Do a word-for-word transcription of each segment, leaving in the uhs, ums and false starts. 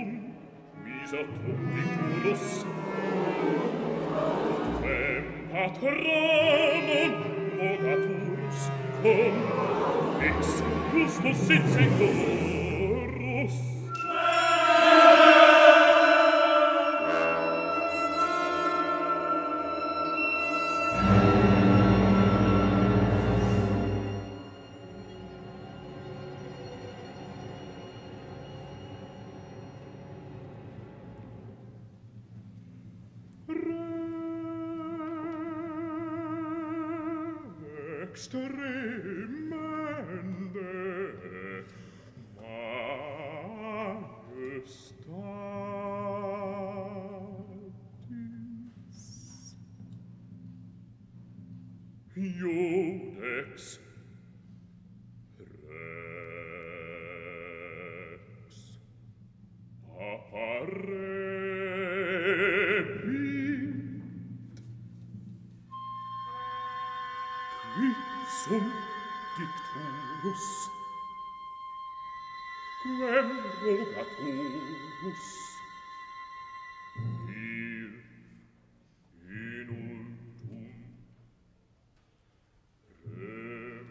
Domum misericordius quem patronum logatus cum ex Christus in securus. Extremende majestatis Iudex Rex appare. Quid dicturus, quem rogaturus, vir inultum remanebit.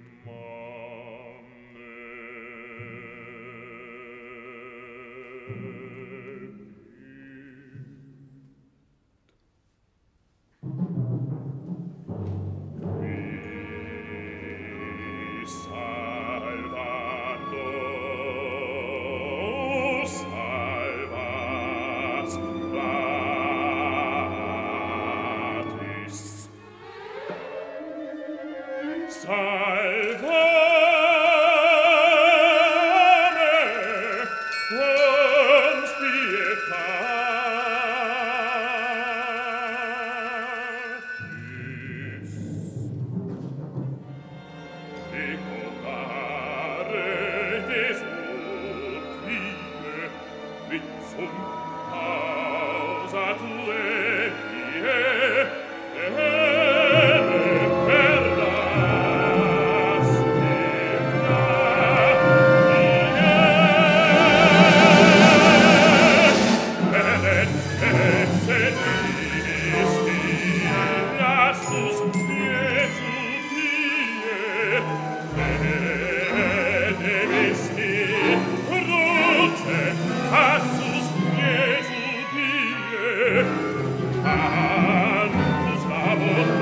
Amen.